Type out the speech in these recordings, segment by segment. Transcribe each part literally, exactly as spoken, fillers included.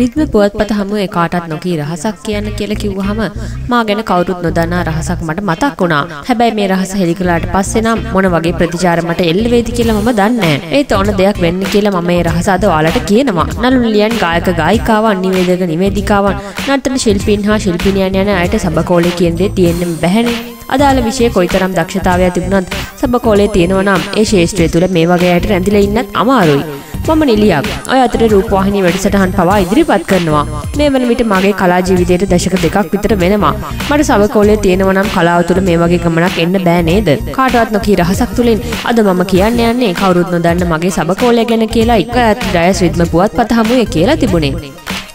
රිද්ම පුවත්පත හමුවේ කාටවත් නොකී රහසක් කියන්න කියලා කිව්වහම මා ගැන කවුරුත් නොදන්නා රහසක් මට මතක් වුණා. හැබැයි මේ රහස හෙළි කළාට පස්සේ නම් මොන වගේ ප්‍රතිචාර මට එල්ල වේද කියලා මම දන්නේ නැහැ. ඒ තොන දෙයක් වෙන්න කියලා මම මේ රහස අද ඔයාලට කියනවා. නලුන් ලියන් ගායක ගායිකාවන් නිවේදක නිවේදිකාවන් නර්තන ශිල්පීන් හා ශිල්පිනියන් යන අයට සබකෝලේ කියන දේ තියෙන්න බැහැනේ. අදාළ විෂය කොයිතරම් දක්ෂතාවයක් තිබුණත් සබකෝලේ තියෙනවා නම් ඒ ශේෂ්ත්‍රය තුල මේ වගේ අයට රැඳිලා ඉන්නත් අමාරුයි. මම නිලියක්. ඔය අතර රූපවාහිනී වැඩසටහන් පවා ඉදිරිපත් කරනවා. මේ වන විට මගේ කලා ජීවිතයට දශක දෙකක් විතර වෙනවා. මට සබකෝලේ තියෙනවා නම් කලාව තුල මේ වගේ ගමනක් එන්න බෑ නේද? කාටවත් නොකිය රහසක් තුලින් අද මම කියන්න යන්නේ කවුරුත් නොදන්න මගේ සබකෝලේ ගැන කියලා එකත් ඩයස් රිද්ම පුවත්පත හමුවේ කියලා තිබුණේ.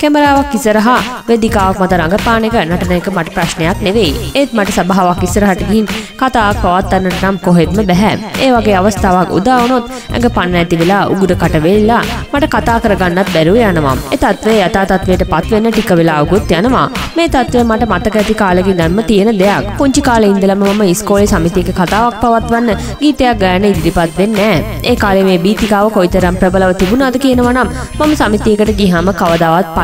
කැමරාවක් ඉස්සරහා වේදිකාවක් මත රඟපාන එක නටන එක මට ප්‍රශ්නයක් නෙවෙයි. ඒත් මට සභාවක් ඉස්සරහට ගිහින් කතාවක් පවත්වන්නට නම් කොහෙත්ම බෑ. ඒ වගේ අවස්ථාවක් උදා වුණොත් ඇඟ පණ නැති වෙලා උගුර කට වෙලා මට කතා කරගන්නත් බැරුව යනවා. ඒ තත්ත්වයේ යථා තත්ත්වයටපත් වෙන්න ටික වෙලාවකුත් යනවා. මේ තත්ත්වය මට මතක ඇති කාලෙක ඉඳන්ම තියෙන දෙයක්. පුංචි කාලේ ඉඳලම මම ඉස්කෝලේ සමිතියක කතාවක් පවත්වන්න ගීතයක් ගායන ඉදිරිපත් වෙන්නේ නෑ. ඒ කාලේ මේ බීතිකාව කොයිතරම් ප්‍රබලව තිබුණාද කියනවා නම් මම සමිතියකට ගියාම කවදාවත්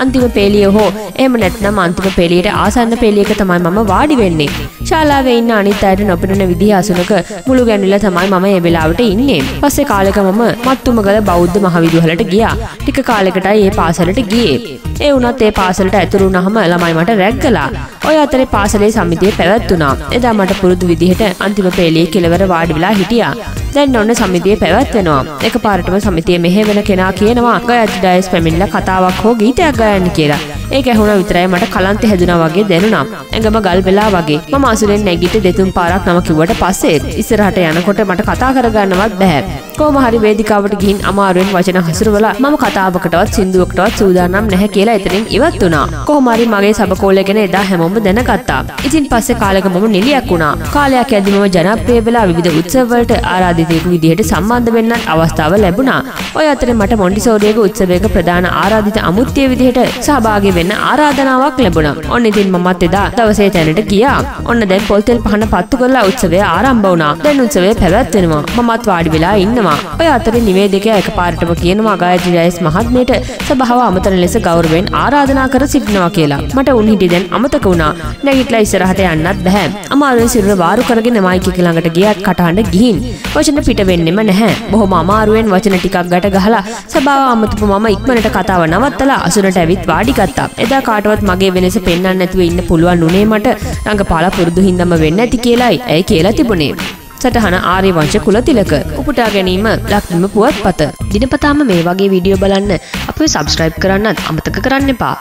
අන්තිම පේලිය හෝ එහෙම නැත්නම් අන්තිම පේලියට ආසන්න පේලියක තමයි මම වාඩි වෙන්නේ. ශාලාවේ ඉන්න අනිත් අයට නොපෙනෙන විදිහ අසුනක මුළු ගැන්විලා තමයි මම මේ වෙලාවට ඉන්නේ. පස්සේ කාලෙක මම මත්තුමගල බෞද්ධ මහවිදුහලට ගියා. ටික කාලෙකටයි මේ පාසලට ගියේ. ඒ වුණත් මේ පාසලට ඇතුළු වුණාම ළමයි මට රැග්ගලා. ඔය අතරේ පාසලේ සමිතිය පැවැත්ුණා. එදා මට පුරුදු විදිහට අන්තිම පේලියේ කෙළවර වාඩි වෙලා හිටියා. දැන් ඔන්න සමිතිය පැවැත්වෙනවා. එකපාරටම සමිතිය මෙහෙවන කෙනා කියනවා ගයත් ඩයස් පැමිණිලා කතාවක් හෝ ගීතයක් ගයන්න කියලා. ඒක ඇහුණා විතරයි මට කලන්තේ හැදුනා වගේ දැනුණා. ඇඟම ගල් වෙලා වගේ. මම අසුරෙන් නැගිට දෙතුන් පාරක් නම කිව්වට පස්සේ ඉස්සරහට යනකොට මට කතා කරගන්නවත් බෑ. කොහොම හරි වේදිකාවට ගිහින් අමාරුවෙන් වචන හසුරවලා මම කතාවකටවත් සින්දුවකටවත් සූදානම් නැහැ කියලා එතනින් ඉවත් වුණා. කොහොම හරි මගේ සබකෝලේ ගැන එදා හැමෝම දැනගත්තා. ඉතින් පස්සේ කාලෙක මම නිලියක් වුණා. කාලයක් යද්දි මම ජනප්‍රිය වෙලා විවිධ උත්සව වලට ආරාධනා දෙකු විදිහට සම්බන්ධ වෙන්නත් අවස්ථාව ලැබුණා. ඔය අතරේ මට මොන්ටිසෝරියක උත්සවයක ප්‍රධාන ආරාධිත අමුත්‍ය විදිහට සහභාගී වෙන්න ආරාධනාවක් ලැබුණා. ඔන්න ඉතින් මමත් එදා දවසේ තැනට ගියා. ඔන්න දැන් පොල්තෙල් පහන පත්තු කරලා උත්සවය ආරම්භ වුණා. දැන් උත්සවය පැවැත්වෙනවා. මමත් වාඩි වෙලා ඉන්නවා. ඔය අතරේ නිවේදකයා එකපාරටම කියනවා ගායත්‍රි ජයස් මහත්මියට සභාව අමතන ලෙස ගෞරවයෙන් ආරාධනා කර සිටිනවා කියලා. මට උන් හිටියේ දැන් අමතක වුණා. නැගිටලා ඉස්සරහට යන්නත් බෑ. අමාරුවෙන් සිරුර වාරු කරගෙන මයික් එක ළඟට ගියත් කටහඬ ගිහින් වචන පිට වෙන්නෙම නැහැ. බොහොම අමාරුවෙන් වචන ටිකක් ගැට ගහලා සභාව අමතපු මම ඉක්මනට කතාව නවත්තලා අසුරට ඇවිත් වාඩි ගත්තා. එදා කාටවත් මගේ වෙනස පෙන්වන්න නැතුව ඉන්න පුළුවන් උනේ මට රංගපාලා පුරුදු හින්දාම වෙන්න ඇති කියලායි. ඇයි කියලා තිබුණේ. සටහන ආර්ය වංශ කුලතිලක. උපුටා ගැනීම ලක්දිම පුවත්පත. දිනපතාම මේ වගේ වීඩියෝ බලන්න අපිව subscribe කරන්නත් අමතක කරන්න එපා.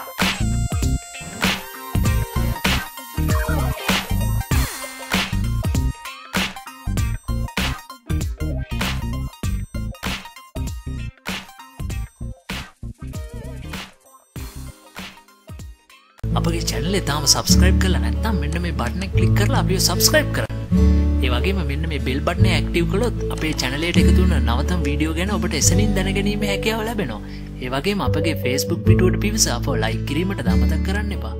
අපගේ channel එක තාම subscribe කරලා නැත්නම් මෙන්න මේ button එක click කරලා අපිව subscribe කරන්න. ඒ වගේම මෙන්න මේ bell button එක active කළොත් අපේ channel එකට එකතු වෙන නවතම video ගැන ඔබට එසෙනින් දැනගැනීමේ හැකියාව ලැබෙනවා. ඒ වගේම අපගේ Facebook පිටුවට පිවිස අපව like කිරීමට අමතක කරන්න එපා.